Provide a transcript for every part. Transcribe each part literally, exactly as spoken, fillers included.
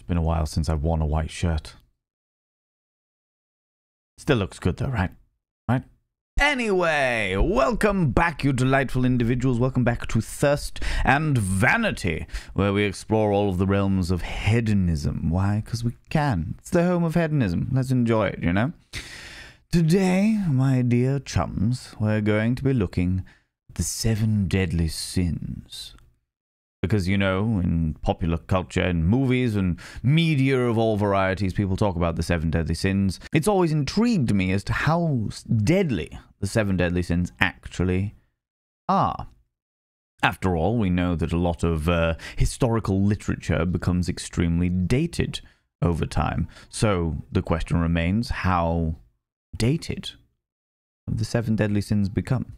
It's been a while since I've worn a white shirt. Still looks good though, right? Right? Anyway, welcome back, you delightful individuals. Welcome back to Thirst and Vanity, where we explore all of the realms of hedonism. Why? Because we can. It's the home of hedonism. Let's enjoy it, you know? Today, my dear chums, we're going to be looking at the seven deadly sins. Because, you know, in popular culture and movies and media of all varieties, people talk about the seven deadly sins. It's always intrigued me as to how deadly the seven deadly sins actually are. After all, we know that a lot of uh, historical literature becomes extremely dated over time. So the question remains, how dated have the seven deadly sins become?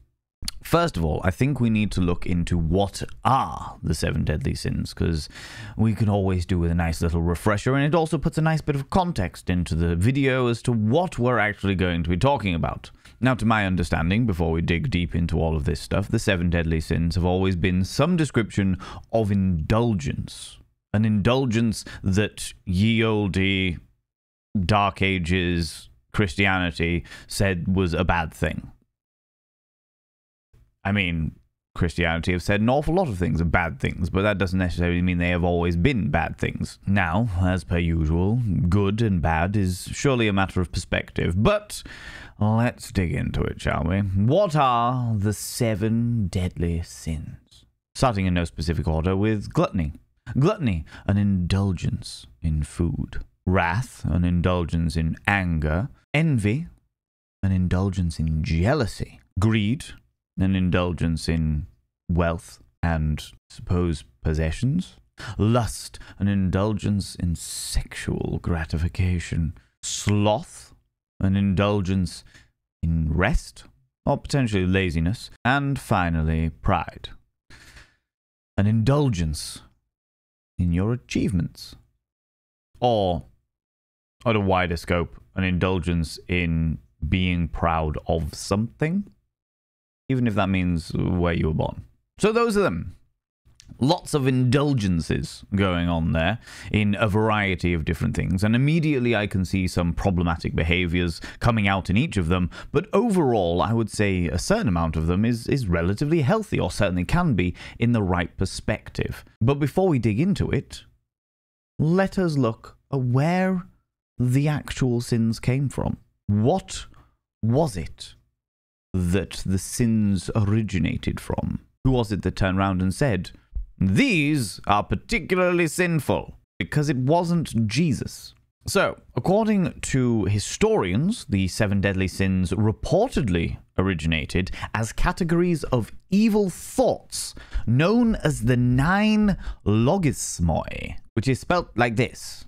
First of all, I think we need to look into what are the seven deadly sins, because we can always do with a nice little refresher, and it also puts a nice bit of context into the video as to what we're actually going to be talking about. Now, to my understanding, before we dig deep into all of this stuff, the seven deadly sins have always been some description of indulgence. An indulgence that ye olde Dark Ages Christianity said was a bad thing. I mean, Christianity have said an awful lot of things are bad things, but that doesn't necessarily mean they have always been bad things. Now, as per usual, good and bad is surely a matter of perspective, but let's dig into it, shall we? What are the seven deadly sins? Starting in no specific order with gluttony. Gluttony, an indulgence in food. Wrath, an indulgence in anger. Envy, an indulgence in jealousy. Greed, an indulgence in wealth and supposed possessions. Lust, an indulgence in sexual gratification. Sloth, an indulgence in rest, or potentially laziness. And finally, pride, an indulgence in your achievements. Or, on a wider scope, an indulgence in being proud of something, even if that means where you were born. So those are them. Lots of indulgences going on there in a variety of different things, and immediately I can see some problematic behaviors coming out in each of them, but overall I would say a certain amount of them is, is relatively healthy, or certainly can be in the right perspective. But before we dig into it, let us look at where the actual sins came from. What was it that the sins originated from? Who was it that turned round and said, "These are particularly sinful"? Because it wasn't Jesus. So, according to historians, the seven deadly sins reportedly originated as categories of evil thoughts known as the nine logismoi, which is spelt like this.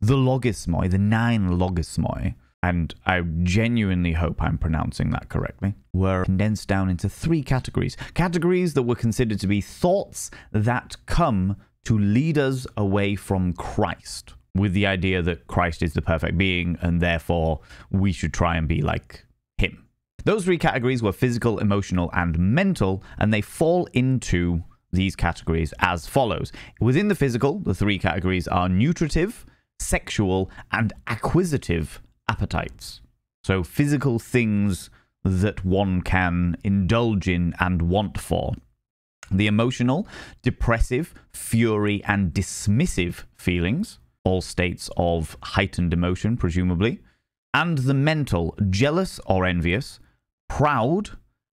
The logismoi, the nine logismoi, and I genuinely hope I'm pronouncing that correctly, were condensed down into three categories. Categories that were considered to be thoughts that come to lead us away from Christ, with the idea that Christ is the perfect being, and therefore we should try and be like him. Those three categories were physical, emotional, and mental, and they fall into these categories as follows. Within the physical, the three categories are nutritive, sexual, and acquisitive appetites. So physical things that one can indulge in and want for. The emotional, depressive, fury, and dismissive feelings, all states of heightened emotion, presumably. And the mental, jealous or envious, proud,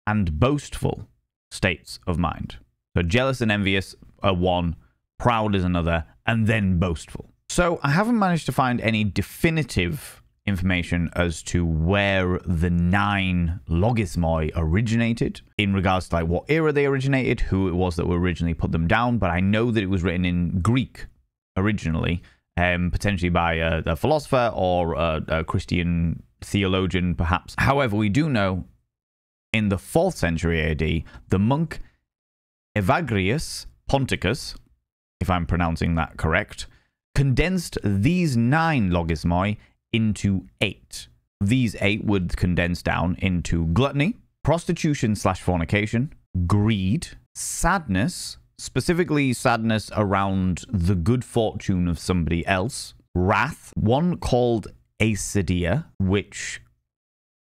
and boastful states of mind. So jealous and envious are one, proud is another, and then boastful. So I haven't managed to find any definitive information as to where the nine logismoi originated in regards to like what era they originated, who it was that were originally put them down, but I know that it was written in Greek originally, um, potentially by a, a philosopher or a, a Christian theologian perhaps. However, we do know in the fourth century A D, the monk Evagrius Ponticus, if I'm pronouncing that correct, condensed these nine logismoi into eight. These eight would condense down into gluttony, prostitution slash fornication, greed, sadness specifically sadness around the good fortune of somebody else, wrath, one called acedia, which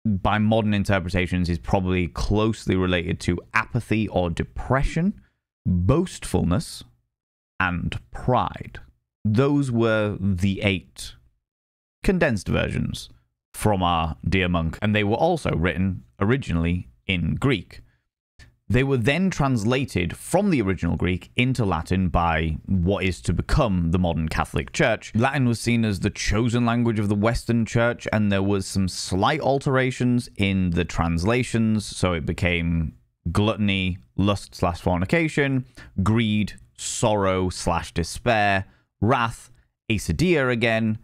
by modern interpretations is probably closely related to apathy or depression, boastfulness, and pride. Those were the eight condensed versions from our dear monk, and they were also written originally in Greek. They were then translated from the original Greek into Latin by what is to become the modern Catholic Church. Latin was seen as the chosen language of the Western Church, and there was some slight alterations in the translations, so it became gluttony, lust slash fornication, greed, sorrow slash despair, wrath, acedia again,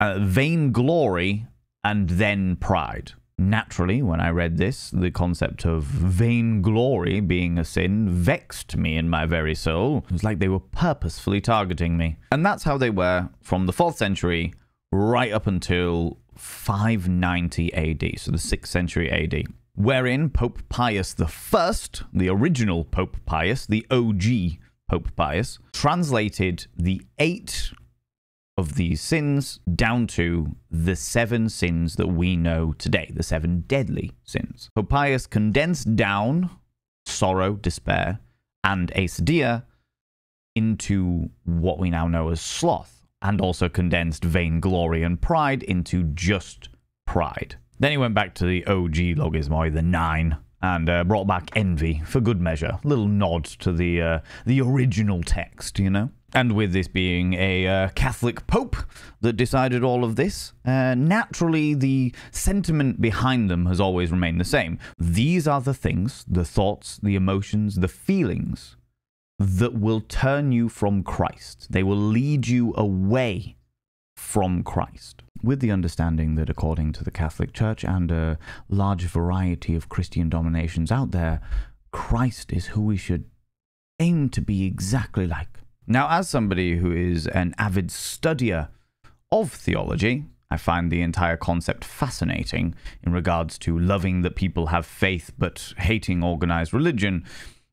uh, vainglory, and then pride. Naturally, when I read this, the concept of vainglory being a sin vexed me in my very soul. It was like they were purposefully targeting me. And that's how they were from the fourth century right up until five ninety A D, so the sixth century A D, wherein Pope Pius the First, the original Pope Pius, the O G Pope Pius, translated the eight of these sins down to the seven sins that we know today, the seven deadly sins. Pope Pius condensed down sorrow, despair, and acedia into what we now know as sloth, and also condensed vainglory and pride into just pride. Then he went back to the O G logismoi, the nine, and uh, brought back envy for good measure. Little nod to the, uh, the original text, you know? And with this being a uh, Catholic Pope that decided all of this, uh, naturally the sentiment behind them has always remained the same. These are the things, the thoughts, the emotions, the feelings that will turn you from Christ. They will lead you away from Christ. With the understanding that according to the Catholic Church and a large variety of Christian denominations out there, Christ is who we should aim to be exactly like. Now, as somebody who is an avid studier of theology, I find the entire concept fascinating in regards to loving that people have faith but hating organized religion.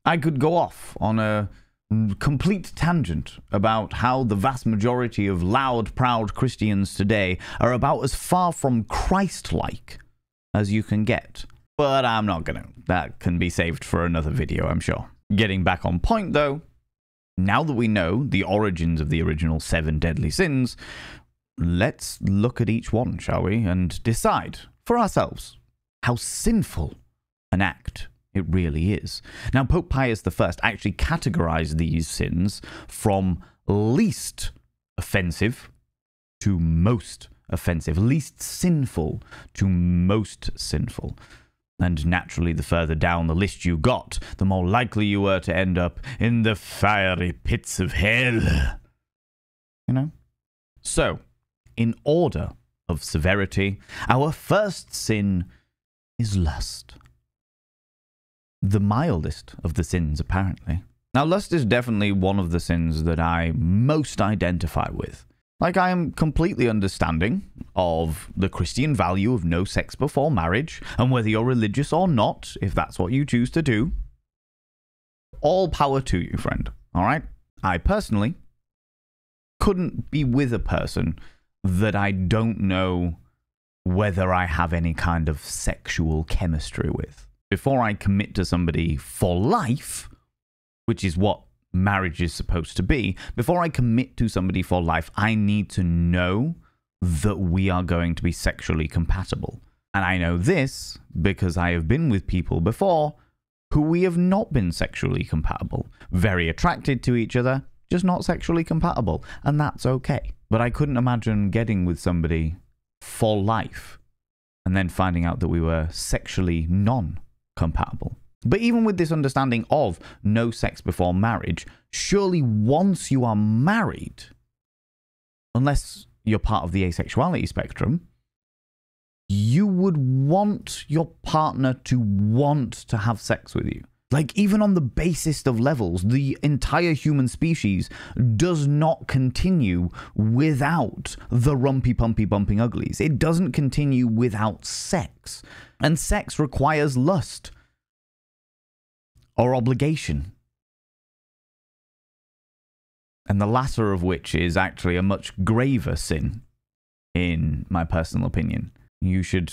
I could go off on a complete tangent about how the vast majority of loud, proud Christians today are about as far from Christ-like as you can get. But I'm not gonna. That can be saved for another video, I'm sure. Getting back on point, though, now that we know the origins of the original seven deadly sins, let's look at each one, shall we, and decide for ourselves how sinful an act it really is. Now, Pope Pius the First actually categorized these sins from least offensive to most offensive, least sinful to most sinful. And naturally, the further down the list you got, the more likely you were to end up in the fiery pits of hell. You know? So, in order of severity, our first sin is lust. The mildest of the sins, apparently. Now, lust is definitely one of the sins that I most identify with. Like, I am completely understanding of the Christian value of no sex before marriage, and whether you're religious or not, if that's what you choose to do, all power to you, friend, all right? I personally couldn't be with a person that I don't know whether I have any kind of sexual chemistry with. Before I commit to somebody for life, which is what marriage is supposed to be, before I commit to somebody for life, I need to know that we are going to be sexually compatible. And I know this because I have been with people before who we have not been sexually compatible. Very attracted to each other, just not sexually compatible. And that's okay. But I couldn't imagine getting with somebody for life and then finding out that we were sexually non-compatible. But even with this understanding of no sex before marriage, surely once you are married, unless you're part of the asexuality spectrum, you would want your partner to want to have sex with you. Like, even on the basest of levels, the entire human species does not continue without the rumpy, pumpy, bumping uglies. It doesn't continue without sex. And sex requires lust. Or obligation. and the latter of which is actually a much graver sin, in my personal opinion. You should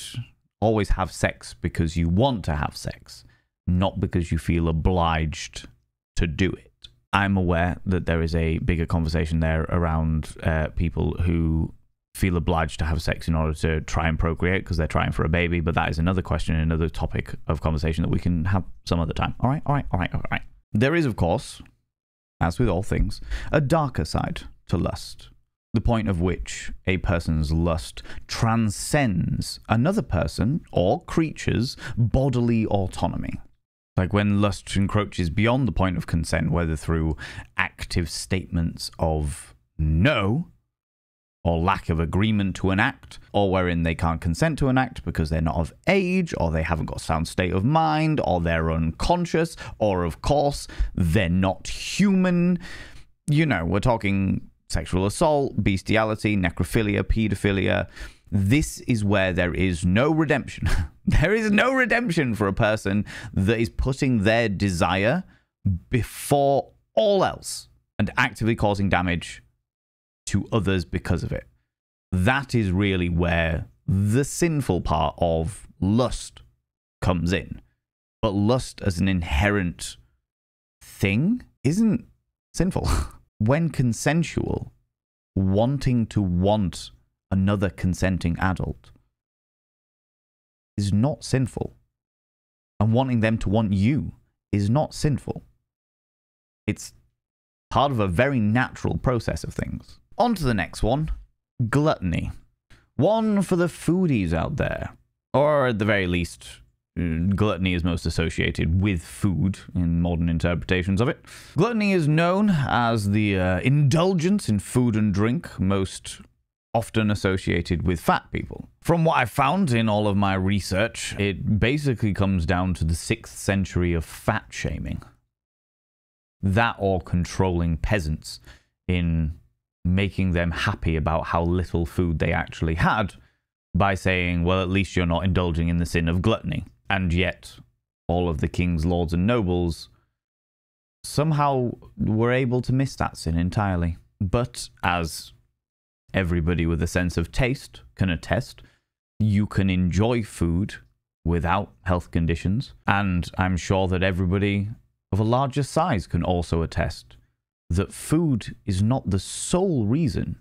always have sex because you want to have sex, not because you feel obliged to do it. I'm aware that there is a bigger conversation there around uh, people who feel obliged to have sex in order to try and procreate because they're trying for a baby, but that is another question, another topic of conversation that we can have some other time. All right, all right, all right, all right. There is, of course, as with all things, a darker side to lust, the point of which a person's lust transcends another person or creature's bodily autonomy. Like when lust encroaches beyond the point of consent, whether through active statements of no, or lack of agreement to an act, or wherein they can't consent to an act because they're not of age, or they haven't got sound state of mind, or they're unconscious, or of course, they're not human. You know, we're talking sexual assault, bestiality, necrophilia, pedophilia. This is where there is no redemption. There is no redemption for a person that is putting their desire before all else and actively causing damage to others because of it. That is really where the sinful part of lust comes in. But lust as an inherent thing isn't sinful. When consensual, wanting to want another consenting adult is not sinful. And wanting them to want you is not sinful. It's part of a very natural process of things. On to the next one, gluttony. One for the foodies out there. Or at the very least, gluttony is most associated with food in modern interpretations of it. Gluttony is known as the uh, indulgence in food and drink most often associated with fat people. From what I found in all of my research, it basically comes down to the sixth century of fat shaming. That or controlling peasants in making them happy about how little food they actually had by saying, well, at least you're not indulging in the sin of gluttony. And yet, all of the kings, lords, and nobles somehow were able to miss that sin entirely. But as everybody with a sense of taste can attest, you can enjoy food without health conditions. And I'm sure that everybody of a larger size can also attest that food is not the sole reason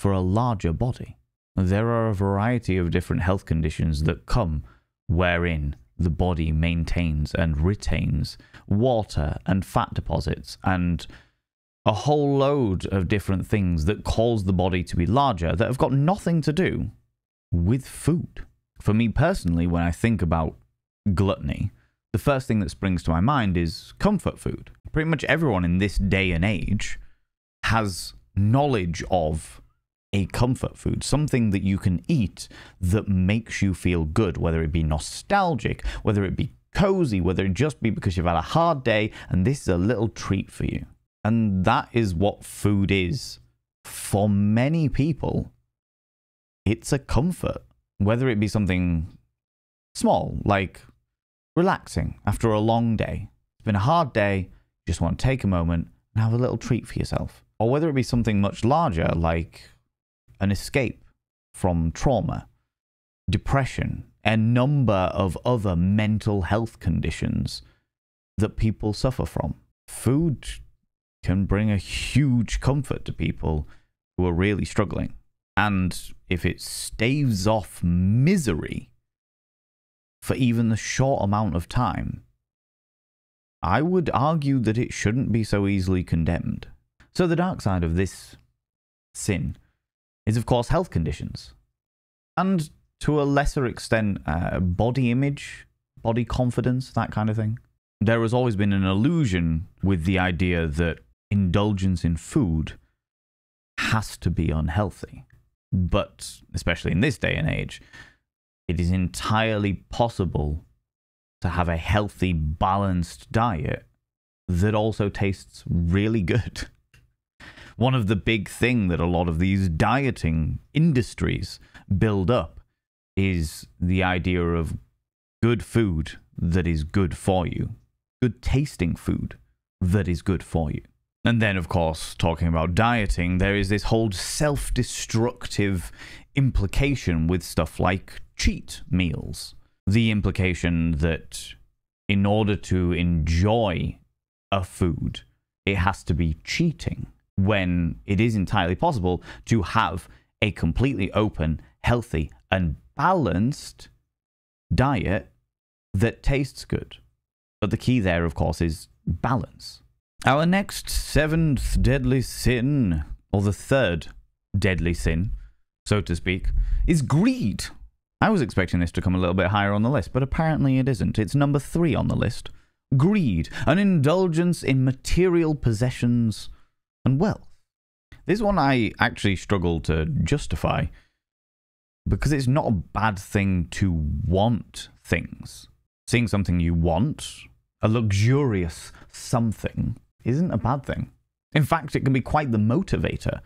for a larger body. There are a variety of different health conditions that come wherein the body maintains and retains water and fat deposits and a whole load of different things that cause the body to be larger that have got nothing to do with food. For me personally, when I think about gluttony, the first thing that springs to my mind is comfort food. Pretty much everyone in this day and age has knowledge of a comfort food, something that you can eat that makes you feel good, whether it be nostalgic, whether it be cozy, whether it just be because you've had a hard day and this is a little treat for you. And that is what food is. For many people, it's a comfort, whether it be something small, like relaxing after a long day. It's been a hard day, just want to take a moment and have a little treat for yourself. Or whether it be something much larger, like an escape from trauma, depression, a number of other mental health conditions that people suffer from. Food can bring a huge comfort to people who are really struggling. And if it staves off misery for even the short amount of time, I would argue that it shouldn't be so easily condemned. So the dark side of this sin is, of course, health conditions. And to a lesser extent, uh, body image, body confidence, that kind of thing. There has always been an illusion with the idea that indulgence in food has to be unhealthy. But, especially in this day and age, it is entirely possible to have a healthy, balanced diet that also tastes really good. One of the big things that a lot of these dieting industries build up is the idea of good food that is good for you, good tasting food that is good for you. And then, of course, talking about dieting, there is this whole self-destructive implication with stuff like cheat meals. The implication that in order to enjoy a food, it has to be cheating, when it is entirely possible to have a completely open, healthy, and balanced diet that tastes good. But the key there, of course, is balance. Our next seventh deadly sin, or the third deadly sin, so to speak, is greed. I was expecting this to come a little bit higher on the list, but apparently it isn't. It's number three on the list. Greed, an indulgence in material possessions and wealth. This one I actually struggle to justify, because it's not a bad thing to want things. Seeing something you want, a luxurious something, isn't a bad thing. In fact, it can be quite the motivator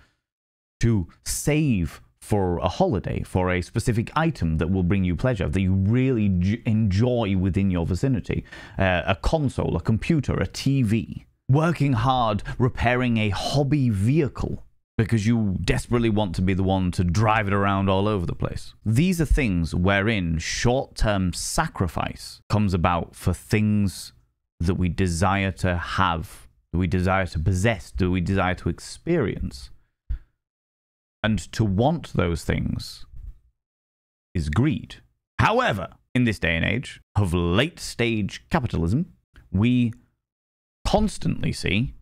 to save for a holiday, for a specific item that will bring you pleasure, that you really j- enjoy within your vicinity. Uh, a console, a computer, a T V. Working hard, repairing a hobby vehicle, because you desperately want to be the one to drive it around all over the place. These are things wherein short-term sacrifice comes about for things that we desire to have, that we desire to possess, that we desire to experience. And to want those things is greed. However, in this day and age of late-stage capitalism, we constantly see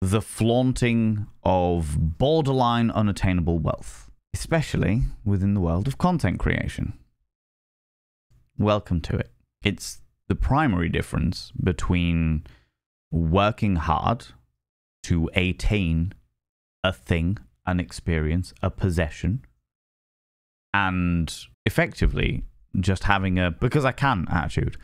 the flaunting of borderline unattainable wealth, especially within the world of content creation. Welcome to it. It's the primary difference between working hard to attain a thing, an experience, a possession, and effectively just having a because I can attitude.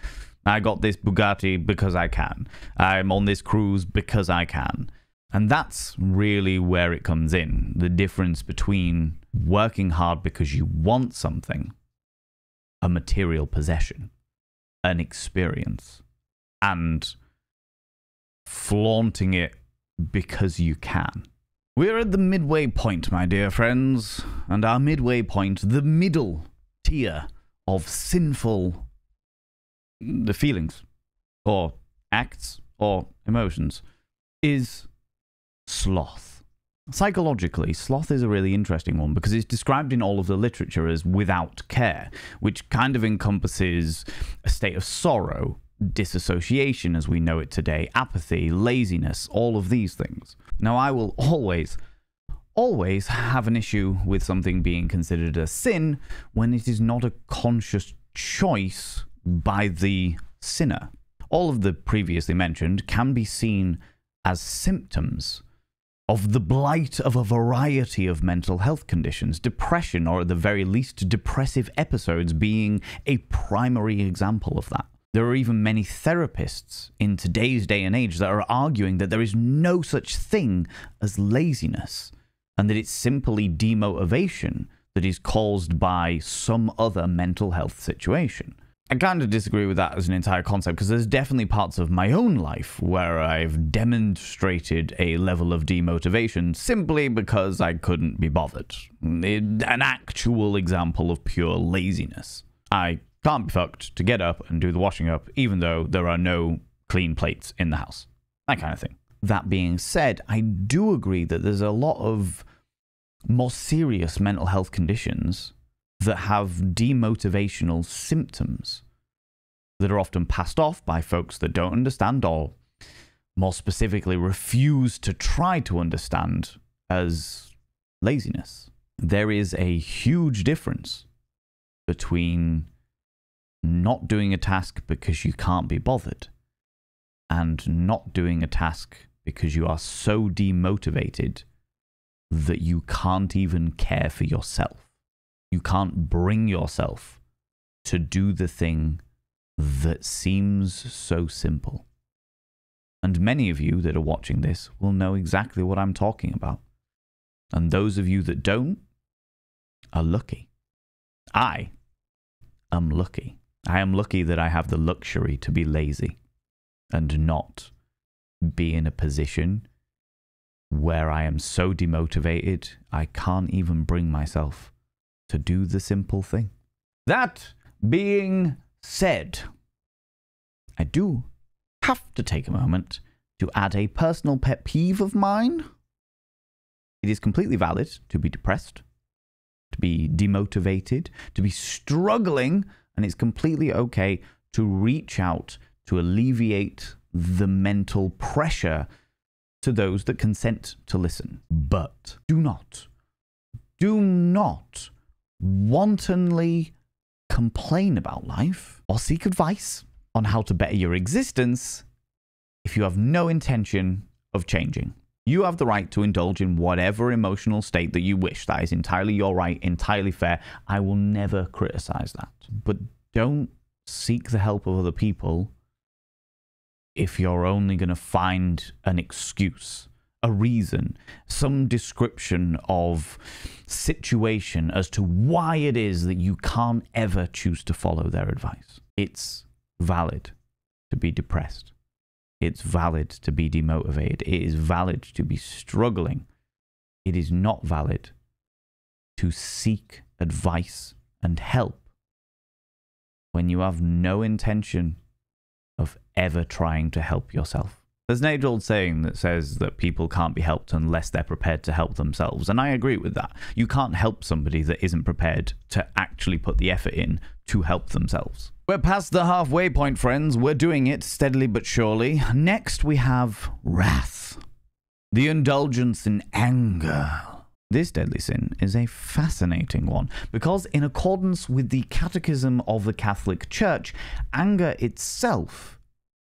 I got this Bugatti because I can. I'm on this cruise because I can. And that's really where it comes in, the difference between working hard because you want something, a material possession, an experience, and flaunting it because you can. We're at the midway point, my dear friends, and our midway point, the middle tier of sinful the feelings, or acts, or emotions, is sloth. Psychologically, sloth is a really interesting one because it's described in all of the literature as without care, which kind of encompasses a state of sorrow, disassociation as we know it today, apathy, laziness, all of these things. Now, I will always, always have an issue with something being considered a sin when it is not a conscious choice by the sinner. All of the previously mentioned can be seen as symptoms of the blight of a variety of mental health conditions, depression, or at the very least depressive episodes being a primary example of that. There are even many therapists in today's day and age that are arguing that there is no such thing as laziness, and that it's simply demotivation that is caused by some other mental health situation. I kind of disagree with that as an entire concept, because there's definitely parts of my own life where I've demonstrated a level of demotivation simply because I couldn't be bothered. An actual example of pure laziness. I can't be fucked to get up and do the washing up, even though there are no clean plates in the house. That kind of thing. That being said, I do agree that there's a lot of more serious mental health conditions that have demotivational symptoms that are often passed off by folks that don't understand, or more specifically refuse to try to understand, as laziness. There is a huge difference between not doing a task because you can't be bothered and not doing a task because you are so demotivated that you can't even care for yourself. You can't bring yourself to do the thing that seems so simple. And many of you that are watching this will know exactly what I'm talking about. And those of you that don't are lucky. I am lucky. I am lucky that I have the luxury to be lazy and not be in a position where I am so demotivated, I can't even bring myself to do the simple thing. That being said, I do have to take a moment to add a personal pet peeve of mine. It is completely valid to be depressed, to be demotivated, to be struggling, and it's completely okay to reach out to alleviate the mental pressure to those that consent to listen. But do not, do not wantonly complain about life or seek advice on how to better your existence if you have no intention of changing. You have the right to indulge in whatever emotional state that you wish. That is entirely your right, entirely fair. I will never criticize that. But don't seek the help of other people if you're only going to find an excuse, a reason, some description of situation as to why it is that you can't ever choose to follow their advice. It's valid to be depressed. It's valid to be demotivated. It is valid to be struggling. It is not valid to seek advice and help when you have no intention of ever trying to help yourself. There's an age-old saying that says that people can't be helped unless they're prepared to help themselves, and I agree with that. You can't help somebody that isn't prepared to actually put the effort in to help themselves. We're past the halfway point, friends. We're doing it steadily but surely. Next, we have wrath, the indulgence in anger. This deadly sin is a fascinating one because, in accordance with the Catechism of the Catholic Church, anger itself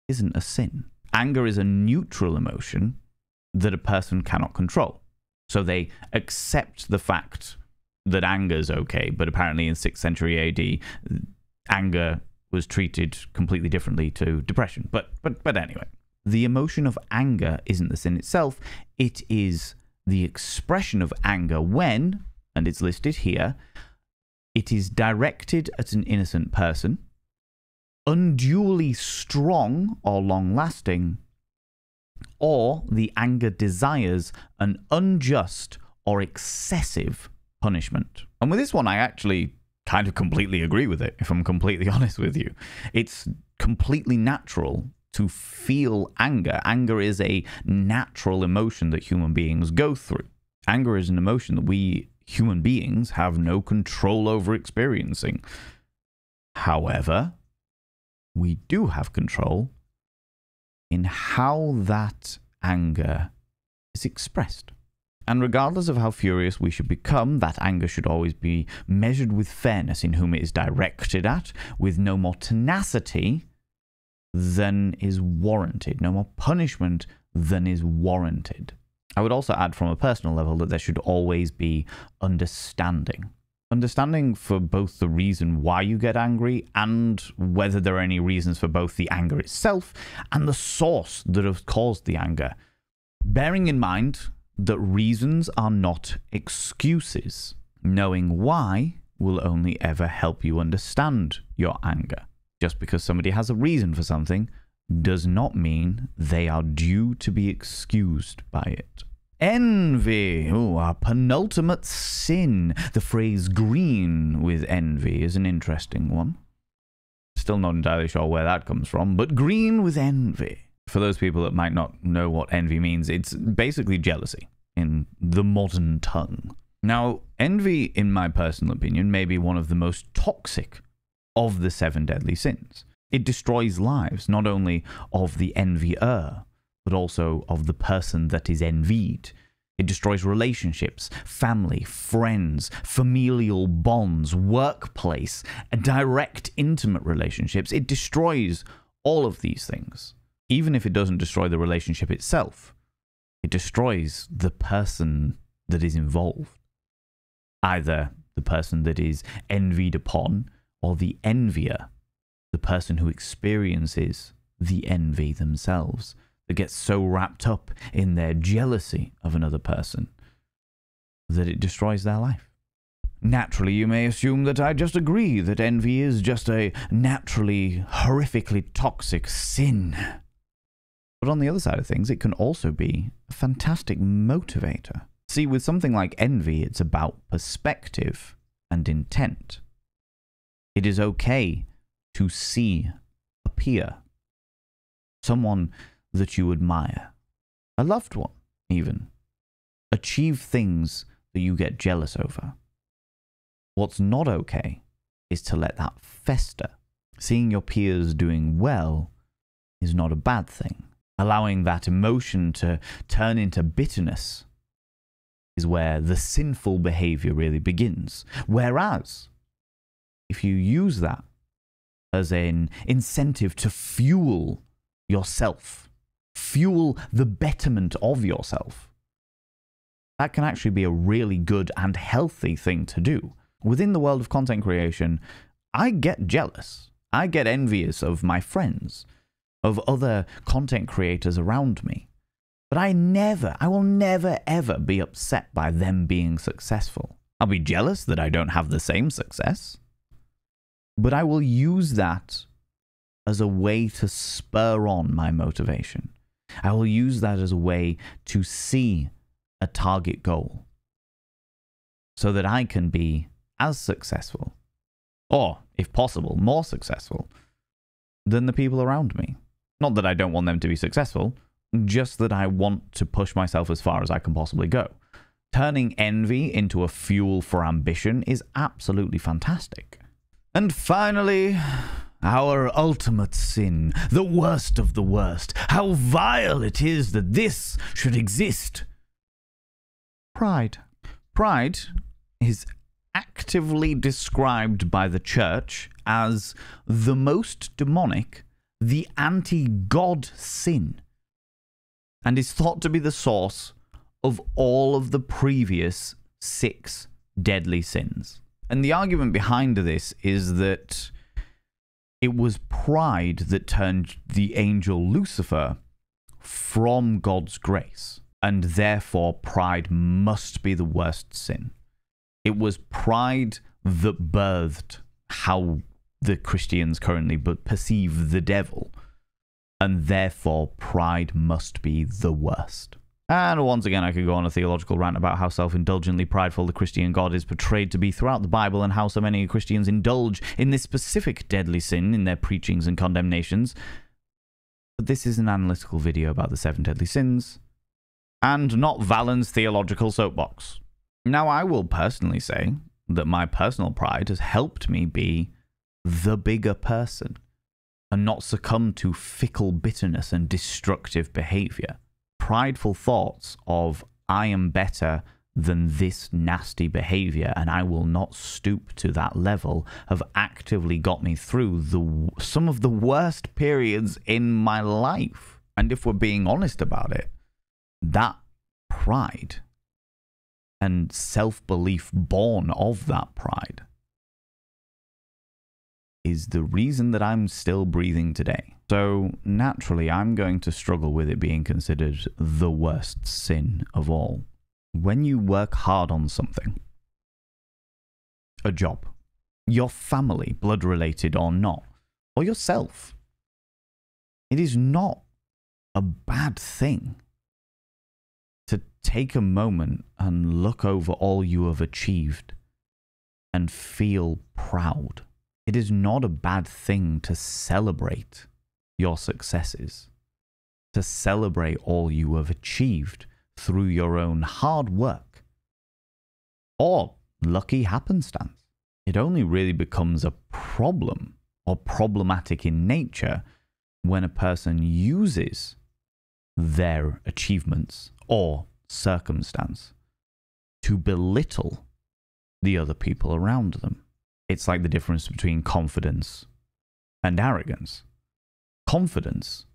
isn't a sin. Anger is a neutral emotion that a person cannot control. So they accept the fact that anger is okay, but apparently in sixth century A D, anger was treated completely differently to depression. But, but, but anyway, the emotion of anger isn't the sin itself. It is the expression of anger when, and it's listed here, it is directed at an innocent person, unduly strong or long-lasting, or the anger desires an unjust or excessive punishment. And with this one, I actually kind of completely agree with it, if I'm completely honest with you. It's completely natural to feel anger. Anger is a natural emotion that human beings go through. Anger is an emotion that we human beings have no control over experiencing. However, we do have control in how that anger is expressed. And regardless of how furious we should become, that anger should always be measured with fairness in whom it is directed at, with no more tenacity than is warranted, no more punishment than is warranted. I would also add from a personal level that there should always be understanding. Understanding for both the reason why you get angry and whether there are any reasons for both the anger itself and the source that have caused the anger. Bearing in mind that reasons are not excuses. Knowing why will only ever help you understand your anger. Just because somebody has a reason for something does not mean they are due to be excused by it. Envy, ooh, our penultimate sin. The phrase green with envy is an interesting one. Still not entirely sure where that comes from, but green with envy. For those people that might not know what envy means, it's basically jealousy in the modern tongue. Now, envy, in my personal opinion, may be one of the most toxic of the seven deadly sins. It destroys lives, not only of the envier, but also of the person that is envied. It destroys relationships, family, friends, familial bonds, workplace, direct intimate relationships. It destroys all of these things. Even if it doesn't destroy the relationship itself, it destroys the person that is involved. Either the person that is envied upon or the envier, the person who experiences the envy themselves, that gets so wrapped up in their jealousy of another person that it destroys their life. Naturally, you may assume that I just agree that envy is just a naturally, horrifically toxic sin. But on the other side of things, it can also be a fantastic motivator. See, with something like envy, it's about perspective and intent. It is okay to see a peer, someone that you admire, a loved one even, achieve things that you get jealous over. What's not okay is to let that fester. Seeing your peers doing well is not a bad thing. Allowing that emotion to turn into bitterness is where the sinful behavior really begins. Whereas, if you use that as an incentive to fuel yourself, fuel the betterment of yourself, that can actually be a really good and healthy thing to do. Within the world of content creation, I get jealous. I get envious of my friends, of other content creators around me. But I never, I will never ever be upset by them being successful. I'll be jealous that I don't have the same success. But I will use that as a way to spur on my motivation. I will use that as a way to see a target goal so that I can be as successful, or if possible, more successful than the people around me. Not that I don't want them to be successful, just that I want to push myself as far as I can possibly go. Turning envy into a fuel for ambition is absolutely fantastic. And finally, our ultimate sin, the worst of the worst. How vile it is that this should exist. Pride. Pride is actively described by the church as the most demonic, the anti-God sin, and is thought to be the source of all of the previous six deadly sins. And the argument behind this is that it was pride that turned the angel Lucifer from God's grace, and therefore pride must be the worst sin. It was pride that birthed how the Christians currently perceive the devil, and therefore pride must be the worst. And once again, I could go on a theological rant about how self-indulgently prideful the Christian God is portrayed to be throughout the Bible, and how so many Christians indulge in this specific deadly sin in their preachings and condemnations. But this is an analytical video about the seven deadly sins, and not Valen's theological soapbox. Now, I will personally say that my personal pride has helped me be the bigger person and not succumb to fickle bitterness and destructive behavior. Prideful thoughts of, I am better than this nasty behavior and I will not stoop to that level, have actively got me through the, some of the worst periods in my life. And if we're being honest about it, that pride and self-belief born of that pride is the reason that I'm still breathing today. So naturally, I'm going to struggle with it being considered the worst sin of all. When you work hard on something, a job, your family, blood-related or not, or yourself, it is not a bad thing to take a moment and look over all you have achieved and feel proud. It is not a bad thing to celebrate your successes, to celebrate all you have achieved through your own hard work or lucky happenstance. It only really becomes a problem or problematic in nature when a person uses their achievements or circumstance to belittle the other people around them. It's like the difference between confidence and arrogance. Confidence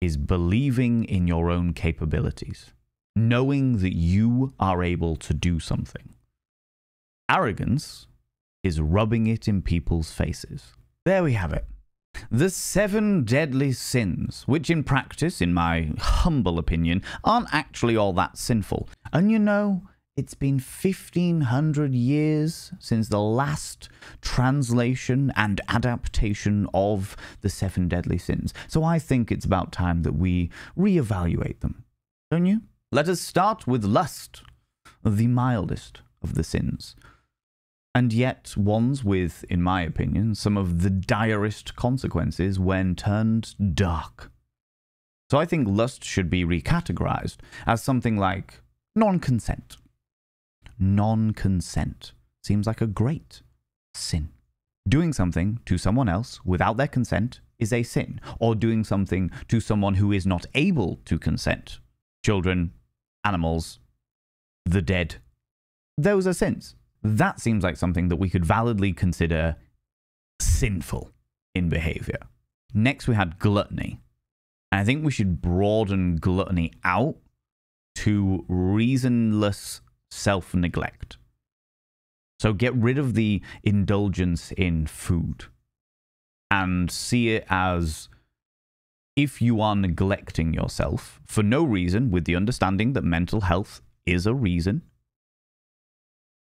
is believing in your own capabilities, knowing that you are able to do something. Arrogance is rubbing it in people's faces. There we have it. The seven deadly sins, which in practice, in my humble opinion, aren't actually all that sinful. And you know, It's been fifteen hundred years since the last translation and adaptation of the Seven Deadly Sins. So I think it's about time that we reevaluate them, don't you? Let us start with lust, the mildest of the sins, and yet ones with, in my opinion, some of the direst consequences when turned dark. So I think lust should be recategorized as something like non-consent. Non-consent seems like a great sin. Doing something to someone else without their consent is a sin, or doing something to someone who is not able to consent. Children, animals, the dead. Those are sins. That seems like something that we could validly consider sinful in behavior. Next, we had gluttony. And I think we should broaden gluttony out to reasonless self-neglect. So get rid of the indulgence in food and see it as if you are neglecting yourself for no reason, with the understanding that mental health is a reason,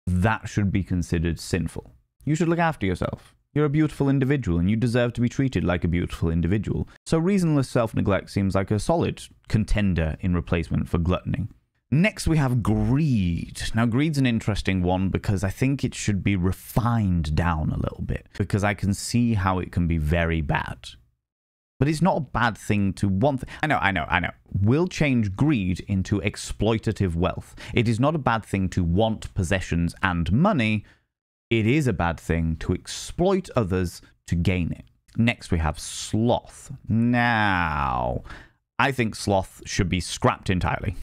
that should be considered sinful. You should look after yourself. You're a beautiful individual and you deserve to be treated like a beautiful individual. So reasonless self-neglect seems like a solid contender in replacement for gluttony. Next, we have greed. Now, greed's an interesting one because I think it should be refined down a little bit, because I can see how it can be very bad. But it's not a bad thing to want. Th I know, I know, I know. We'll change greed into exploitative wealth. It is not a bad thing to want possessions and money. It is a bad thing to exploit others to gain it. Next, we have sloth. Now, I think sloth should be scrapped entirely.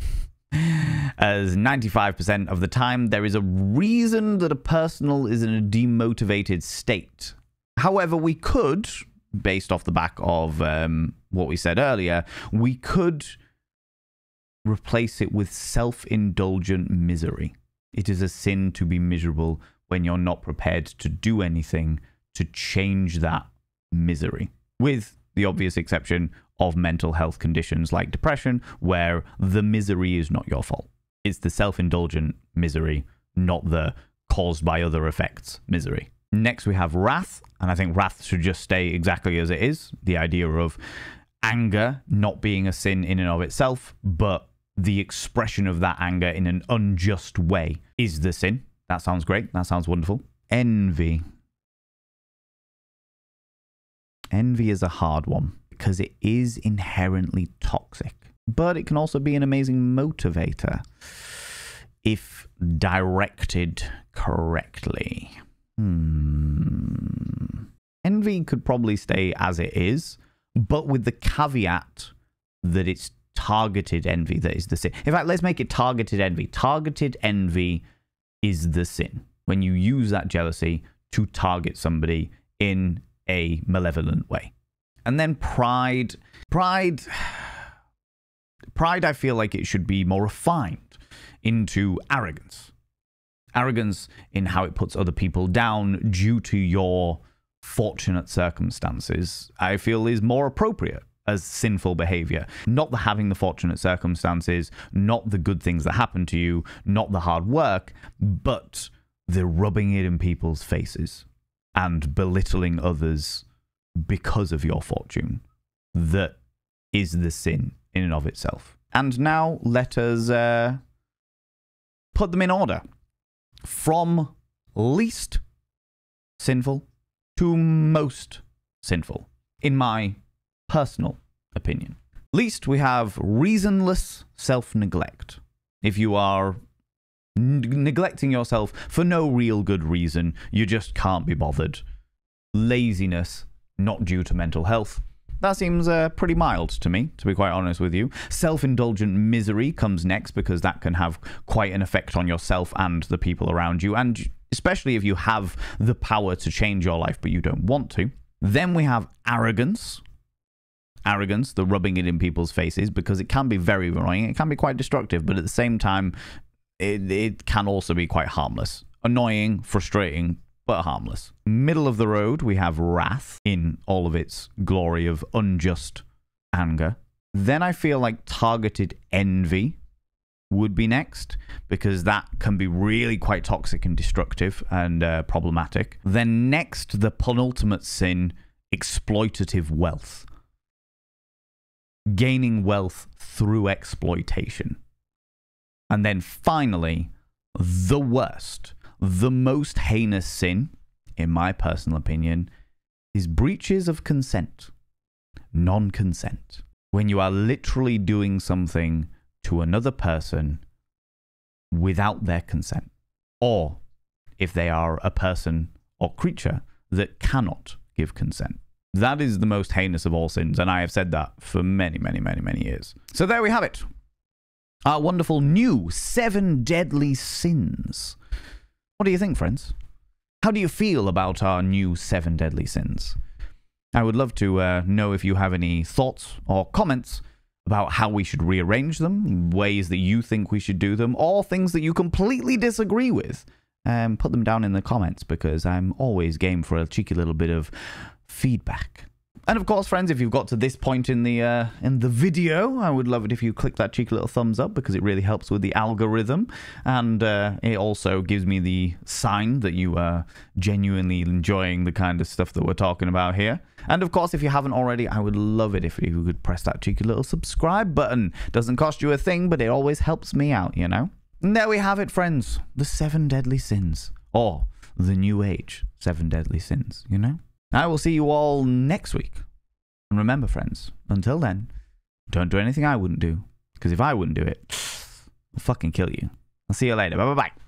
As ninety-five percent of the time, there is a reason that a person is in a demotivated state. However, we could, based off the back of um, what we said earlier, we could replace it with self-indulgent misery. It is a sin to be miserable when you're not prepared to do anything to change that misery, with the obvious exception of mental health conditions like depression, where the misery is not your fault. It's the self-indulgent misery, not the caused by other effects misery. Next, we have wrath, and I think wrath should just stay exactly as it is. The idea of anger not being a sin in and of itself, but the expression of that anger in an unjust way is the sin. That sounds great. That sounds wonderful. Envy. Envy is a hard one, because it is inherently toxic, but it can also be an amazing motivator if directed correctly. Hmm. Envy could probably stay as it is, but with the caveat that it's targeted envy that is the sin. In fact, let's make it targeted envy. Targeted envy is the sin, when you use that jealousy to target somebody in a malevolent way. And then pride, pride, pride, I feel like it should be more refined into arrogance. Arrogance in how it puts other people down due to your fortunate circumstances, I feel is more appropriate as sinful behavior. Not the having the fortunate circumstances, not the good things that happen to you, not the hard work, but the rubbing it in people's faces and belittling others because of your fortune. That is the sin in and of itself. And now let us uh, put them in order. From least sinful to most sinful, in my personal opinion. Least, we have reasonless self-neglect. If you are neglecting yourself for no real good reason, you just can't be bothered. Laziness, not due to mental health. That seems uh, pretty mild to me, to be quite honest with you. Self-indulgent misery comes next, because that can have quite an effect on yourself and the people around you, and especially if you have the power to change your life but you don't want to. Then we have arrogance. Arrogance, the rubbing it in people's faces, because it can be very annoying. It can be quite destructive, but at the same time, it, it can also be quite harmless. Annoying, frustrating, but harmless. Middle of the road, we have wrath in all of its glory of unjust anger. Then I feel like targeted envy would be next, because that can be really quite toxic and destructive and uh, problematic. Then next, the penultimate sin, exploitative wealth. Gaining wealth through exploitation. And then finally, the worst, the most heinous sin, in my personal opinion, is breaches of consent, non-consent. When you are literally doing something to another person without their consent, or if they are a person or creature that cannot give consent. That is the most heinous of all sins, and I have said that for many, many, many, many years. So there we have it. Our wonderful new seven deadly sins. What do you think, friends? How do you feel about our new seven deadly sins? I would love to uh, know if you have any thoughts or comments about how we should rearrange them, ways that you think we should do them, or things that you completely disagree with. Um, put them down in the comments, because I'm always game for a cheeky little bit of feedback. And of course, friends, if you've got to this point in the uh, in the video, I would love it if you click that cheeky little thumbs up, because it really helps with the algorithm, and uh, it also gives me the sign that you are genuinely enjoying the kind of stuff that we're talking about here. And of course, if you haven't already, I would love it if you could press that cheeky little subscribe button. Doesn't cost you a thing, but it always helps me out, you know? And there we have it, friends. The seven deadly sins, or the new age seven deadly sins, you know? I will see you all next week. And remember, friends, until then, don't do anything I wouldn't do. Because if I wouldn't do it, I'll fucking kill you. I'll see you later. Bye-bye-bye.